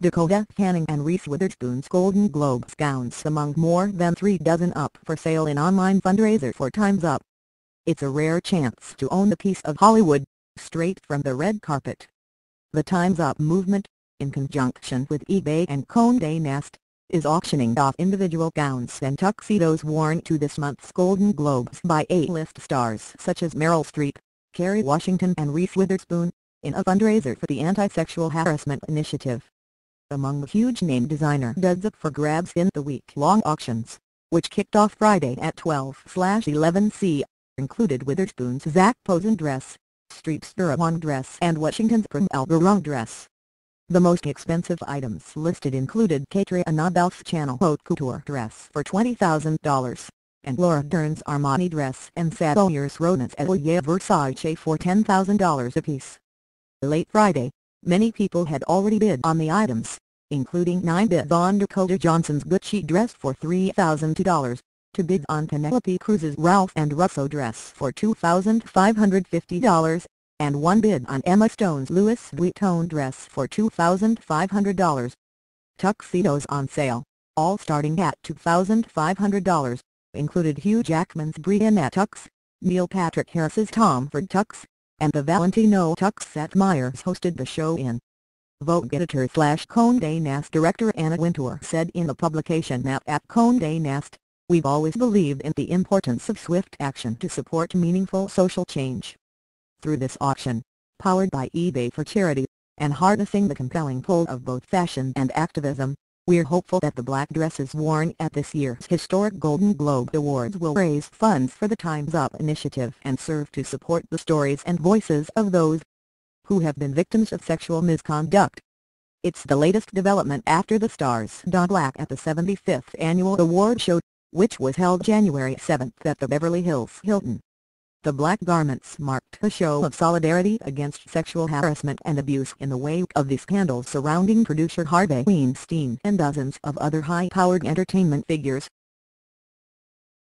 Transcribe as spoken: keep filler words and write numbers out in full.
Dakota Fanning and Reese Witherspoon's Golden Globes gowns among more than three dozen up for sale in online fundraiser for Time's Up. It's a rare chance to own a piece of Hollywood, straight from the red carpet. The Time's Up movement, in conjunction with eBay and Condé Nast, is auctioning off individual gowns and tuxedos worn to this month's Golden Globes by A-list stars such as Meryl Streep, Kerry Washington and Reese Witherspoon, in a fundraiser for the Anti-Sexual Harassment Initiative. Among the huge name designer duds up for grabs in the week-long auctions, which kicked off Friday at twelve eleven C, included Witherspoon's Zac Posen dress, Streep's Vera Wang dress and Washington's Prabal Gurung dress. The most expensive items listed included Catriona Buckley's Haute Couture dress for twenty thousand dollars, and Laura Dern's Armani dress and Seth Myers' Atelier Versace for ten thousand dollars apiece. Late Friday, many people had already bid on the items, including nine bids on Dakota Johnson's Gucci dress for three thousand two dollars, two bids on Penelope Cruz's Ralph and Russo dress for two thousand five hundred fifty dollars, and one bid on Emma Stone's Louis Vuitton dress for two thousand five hundred dollars. Tuxedos on sale, all starting at two thousand five hundred dollars, included Hugh Jackman's Brianna tux, Neil Patrick Harris's Tom Ford tux, and the Valentino tux Seth Myers hosted the show in. Vogue editor slash Condé Nast director Anna Wintour said in the publication that at Condé Nast, "We've always believed in the importance of swift action to support meaningful social change. Through this auction, powered by eBay for charity, and harnessing the compelling pull of both fashion and activism, we're hopeful that the black dresses worn at this year's historic Golden Globe Awards will raise funds for the Time's Up initiative and serve to support the stories and voices of those who have been victims of sexual misconduct." It's the latest development after the stars donned black at the seventy-fifth annual award show, which was held January seventh at the Beverly Hills Hilton. The black garments marked a show of solidarity against sexual harassment and abuse in the wake of the scandals surrounding producer Harvey Weinstein and dozens of other high-powered entertainment figures,